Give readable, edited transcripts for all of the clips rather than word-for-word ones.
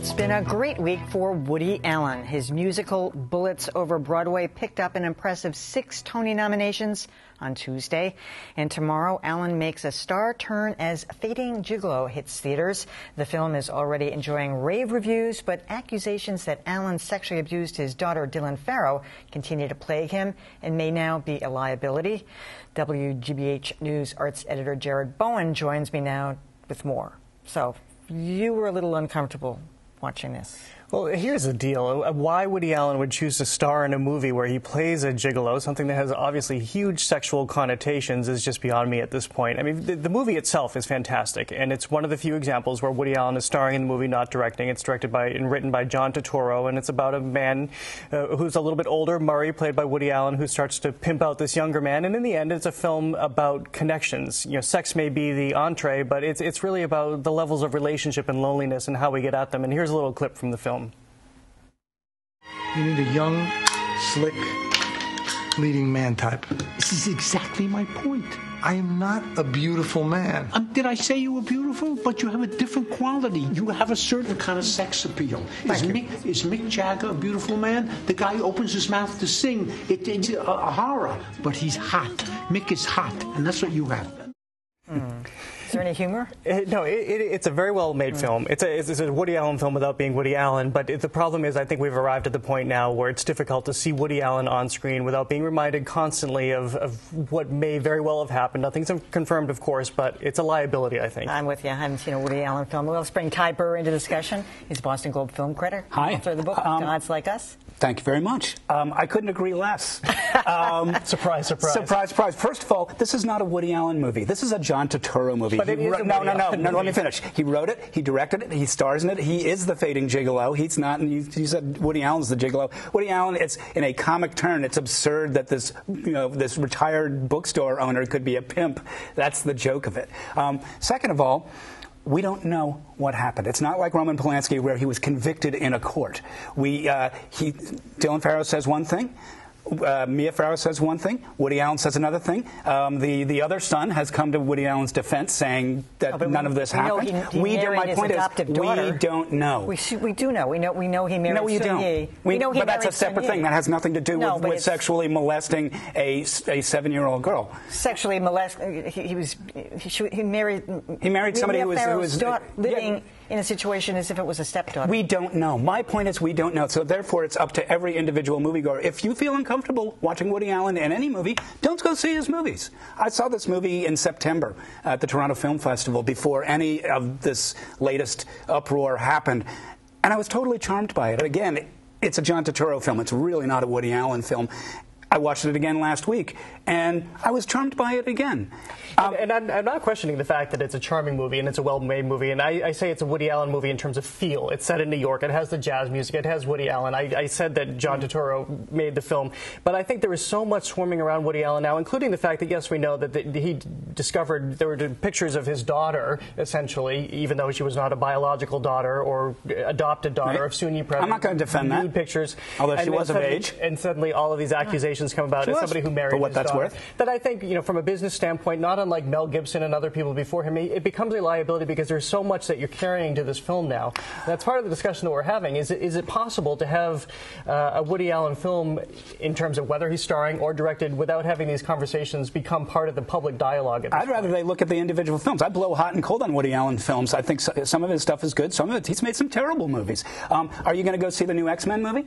It's been a great week for Woody Allen. His musical Bullets Over Broadway picked up an impressive 6 Tony nominations on Tuesday. And tomorrow, Allen makes a star turn as Fading Gigolo hits theaters. The film is already enjoying rave reviews, but accusations that Allen sexually abused his daughter, Dylan Farrow, continue to plague him and may now be a liability. WGBH News arts editor Jared Bowen joins me now with more. So, you were a little uncomfortable watching this. Well, here's the deal. Why Woody Allen would choose to star in a movie where he plays a gigolo, something that has obviously huge sexual connotations, is just beyond me at this point. I mean, the movie itself is fantastic, and it's one of the few examples where Woody Allen is starring in the movie, not directing. It's directed by and written by John Turturro, and it's about a man who's a little bit older, Murray, played by Woody Allen, who starts to pimp out this younger man, and in the end, it's a film about connections. You know, sex may be the entree, but it's really about the levels of relationship and loneliness and how we get at them, and here's a little clip from the film. You need a young, slick, leading man type. This is exactly my point. I am not a beautiful man. Did I say you were beautiful? But you have a different quality. You have a certain kind of sex appeal. Is Mick Jagger a beautiful man? The guy who opens his mouth to sing, it's a horror. But he's hot. Mick is hot, and that's what you have. Is there any humor? No, it's a very well-made film. It's a Woody Allen film without being Woody Allen, but the problem is I think we've arrived at the point now where it's difficult to see Woody Allen on screen without being reminded constantly of what may very well have happened. Nothing's confirmed, of course, but it's a liability, I think. I'm with you. I haven't seen a Woody Allen film. Well, let's bring Ty Burr into discussion. He's a Boston Globe film critic. Hi. Author of the book, Gods Like Us. Thank you very much. I couldn't agree less. Surprise, surprise. Surprise, surprise. First of all, this is not a Woody Allen movie. This is a John Turturro movie. But no, let me finish. He wrote it, he directed it, he stars in it, he is the fading gigolo. He's not, and you said Woody Allen's the gigolo. Woody Allen, it's in a comic turn. It's absurd that this, you know, this retired bookstore owner could be a pimp. That's the joke of it. Second of all, we don't know what happened. It's not like Roman Polanski where he was convicted in a court. Dylan Farrow says one thing. Mia Farrow says one thing. Woody Allen says another thing. The other son has come to Woody Allen's defense saying that none of this happened. My point is, we don't know. We do know. We know he married Soon-Yi. No, you don't. But that's a separate thing. That has nothing to do with sexually molesting a 7-year-old girl. Sexually molesting. He married somebody who was living in a situation as if it was a stepdaughter. We don't know. My point is, we don't know. So therefore, it's up to every individual moviegoer. If you feel uncomfortable watching Woody Allen in any movie, don't go see his movies. I saw this movie in September at the Toronto Film Festival before any of this latest uproar happened, and I was totally charmed by it. Again, it's a John Turturro film. It's really not a Woody Allen film. I watched it again last week, and I was charmed by it again. I'm not questioning the fact that it's a charming movie and it's a well-made movie, and I say it's a Woody Allen movie in terms of feel. It's set in New York. It has the jazz music. It has Woody Allen. I said that John Turturro made the film, but I think there is so much swarming around Woody Allen now, including the fact that, yes, we know that he discovered there were pictures of his daughter, essentially, even though she was not a biological daughter or adopted daughter of Soon-Yi Previn. I'm not going to defend that. Nude pictures. Although she was of age. And suddenly all of these accusations come about as somebody who married his daughter. That I think, you know, from a business standpoint, not unlike Mel Gibson and other people before him, it becomes a liability because there's so much that you're carrying to this film now. That's part of the discussion that we're having. Is it possible to have a Woody Allen film, in terms of whether he's starring or directed, without having these conversations become part of the public dialogue? I'd rather they look at the individual films. I blow hot and cold on Woody Allen films. I think some of his stuff is good. Some of it, he's made some terrible movies. Are you going to go see the new X-Men movie?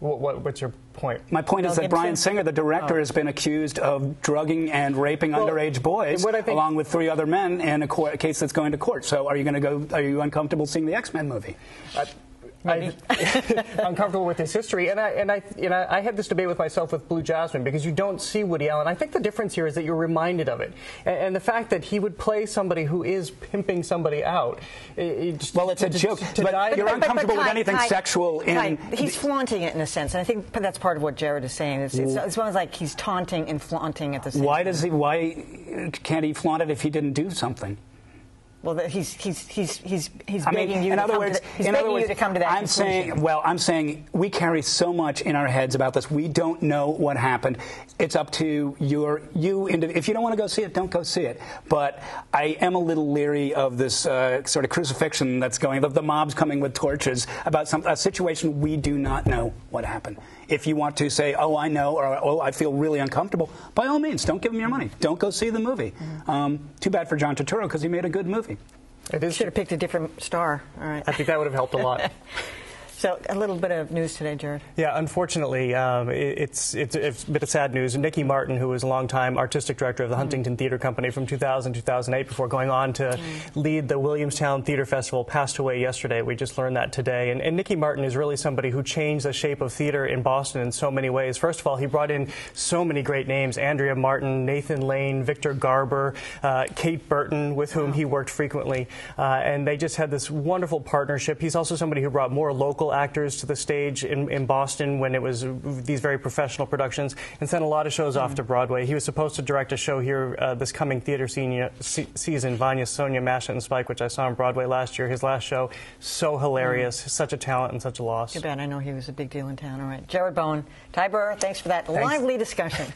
What's your point? My point is that Brian Singer, the director, has been accused of drugging and raping underage boys, along with 3 other men, in a case that's going to court. So, are you going to go? Are you uncomfortable seeing the X-Men movie? Uncomfortable with his history, and I had this debate with myself with Blue Jasmine, because you don't see Woody Allen. I think the difference here is that you're reminded of it, and the fact that he would play somebody who is pimping somebody out. It's a joke. But you're uncomfortable with anything sexual. He's flaunting it in a sense, and I think that's part of what Jared is saying. It's almost like he's taunting and flaunting at the same time. Why can't he flaunt it if he didn't do something? Well, he's begging you to come to that conclusion. I'm saying we carry so much in our heads about this. We don't know what happened. It's up to you. If you don't want to go see it, don't go see it. But I am a little leery of this sort of crucifixion that's going, the mobs coming with torches about a situation we do not know what happened. If you want to say, oh, I know, or oh, I feel really uncomfortable, by all means, don't give them your money. Don't go see the movie. Mm-hmm. Too bad for John Turturro because he made a good movie. It is. Should have picked a different star. All right. I think that would have helped a lot. So a little bit of news today, Jared. Yeah, unfortunately, it's a bit of sad news. Nikki Martin, who was a longtime artistic director of the Huntington Theatre Company from 2000 to 2008 before going on to lead the Williamstown Theatre Festival, passed away yesterday. We just learned that today. And Nikki Martin is really somebody who changed the shape of theatre in Boston in so many ways. First of all, he brought in so many great names: Andrea Martin, Nathan Lane, Victor Garber, Kate Burton, with whom he worked frequently. And they just had this wonderful partnership. He's also somebody who brought more local actors to the stage in Boston when it was these very professional productions, and sent a lot of shows off to Broadway. He was supposed to direct a show here this coming theater season, Vanya, Sonia, Masha and Spike, which I saw on Broadway last year. His last show, so hilarious, such a talent and such a loss. Too bad. I know he was a big deal in town. All right, Jared Bowen, Ty Burr, thanks for that lively discussion.